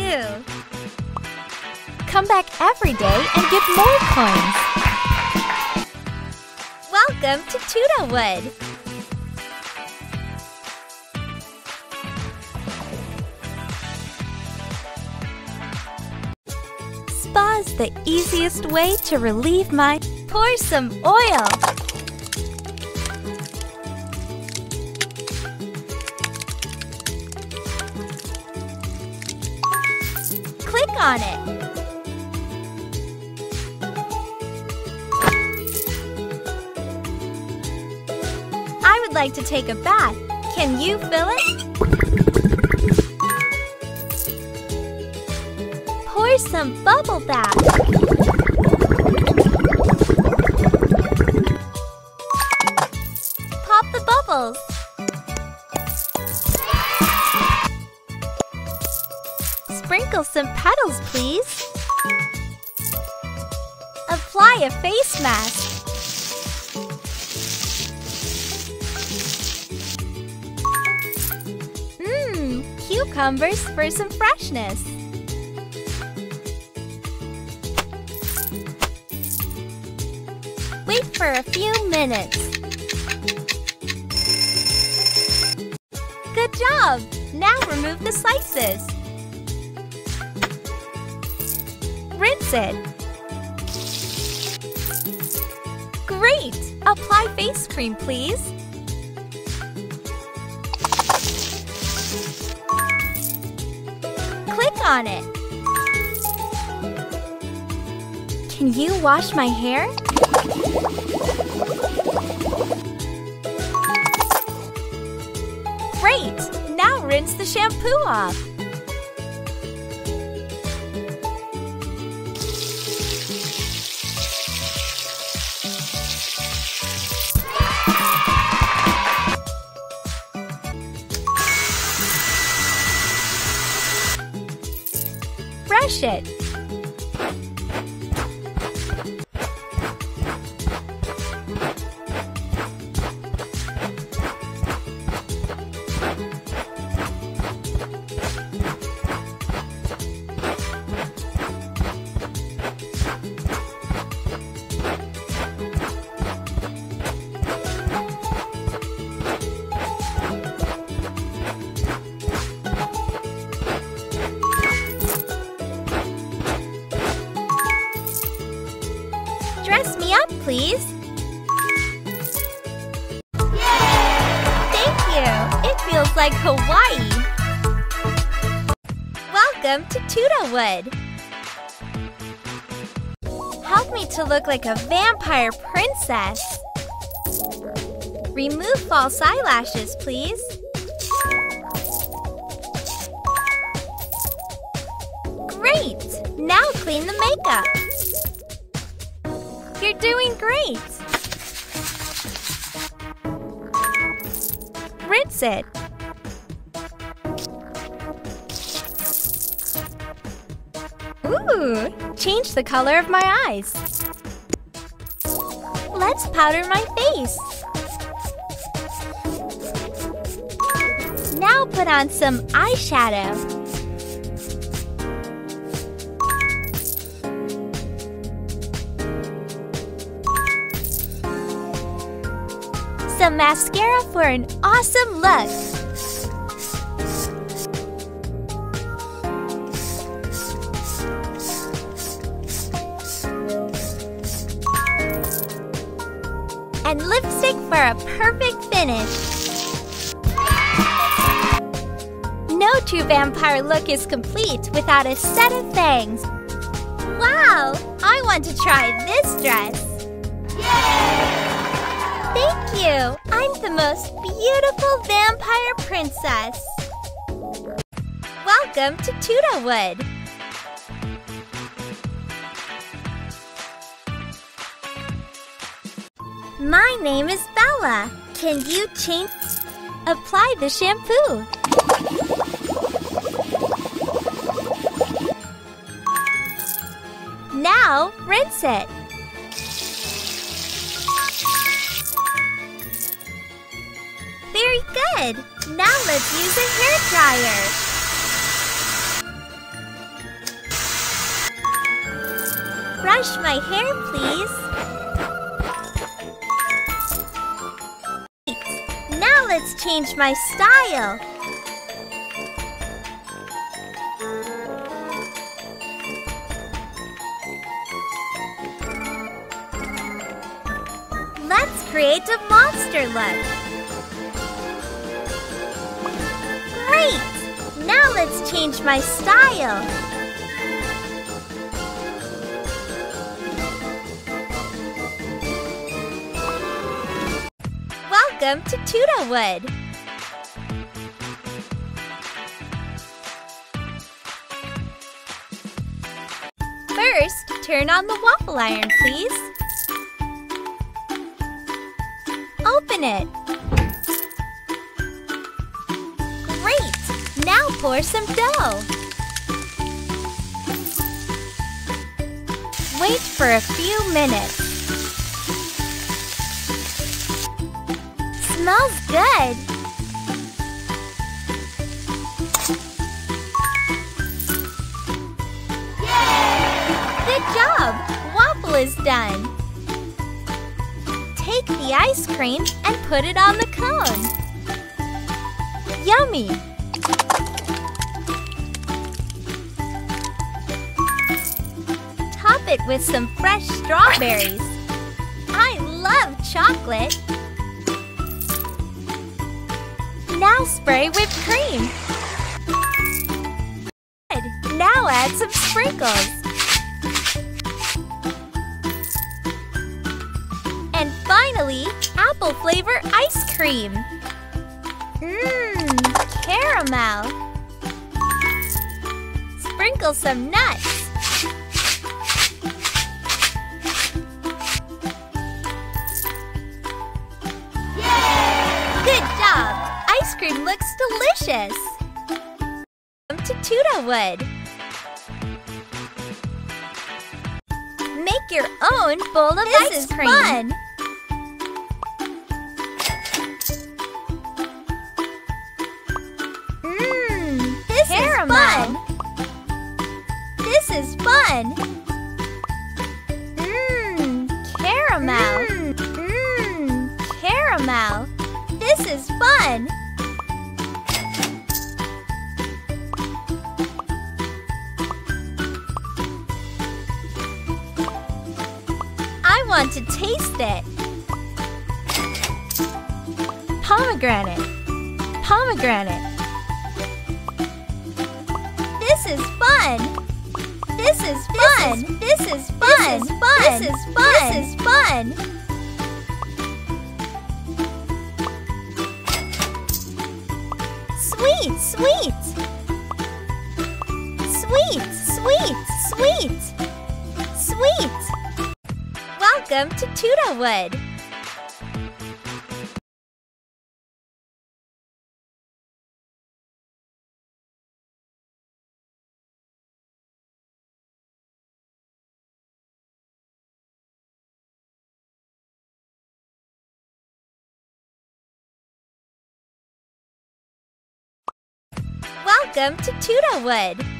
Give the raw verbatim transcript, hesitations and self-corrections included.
too. Come back every day and get more coins. Welcome to Tudor Wood. Spa's the easiest way to relieve my... Pour some oil. Click on it. I would like to take a bath. Can you fill it? Pour some bubble bath. Sprinkle some petals, please. Apply a face mask. Mmm, cucumbers for some freshness. Wait for a few minutes. Good job! Now remove the slices. Rinse it. Great! Apply face cream, please. Click on it. Can you wash my hair? Great! Now rinse the shampoo off. Brush it. Dress me up, please. Yay! Thank you. It feels like Hawaii. Welcome to Tudor Wood. Help me to look like a vampire princess. Remove false eyelashes, please. Great! Now clean the makeup. You're doing great! Rinse it. Ooh! Change the color of my eyes. Let's powder my face. Now put on some eyeshadow. Some mascara for an awesome look. And lipstick for a perfect finish. No true vampire look is complete without a set of bangs. Wow! I want to try this dress. Thank you! I'm the most beautiful vampire princess! Welcome to Tudor Wood! My name is Bella. Can you change? Apply the shampoo. Now, rinse it. Very good! Now let's use a hair dryer. wash my hair, please. Now let's change my style. Let's create a monster look. Great! Now let's change my style. Welcome to Tudor Wood. First, turn on the waffle iron, please. Open it. Great! Now pour some dough. Wait for a few minutes. Smells good! Yay! Good job! Waffle is done! Take the ice cream and put it on the cone. Yummy! Top it with some fresh strawberries. I love chocolate! Now spray whipped cream. Good. Now add some sprinkles. And finally, apple flavor ice cream. Mmm, caramel. Sprinkle some nuts. Yay! Good job! Ice cream looks delicious! Welcome to Tudor Wood! Make your own bowl of this ice cream! This is fun! Mmm! This caramel. is fun! This is fun! Mmm! Caramel! Mmm! Mmm! Caramel! This is fun! I want to taste it. Pomegranate. Pomegranate. This is fun. This is fun. This is fun. This is fun. This is fun. This is fun. Sweet, sweet. Sweet, sweet, sweet. Sweet. Welcome to Tudor Wood! Welcome to Tudor Wood!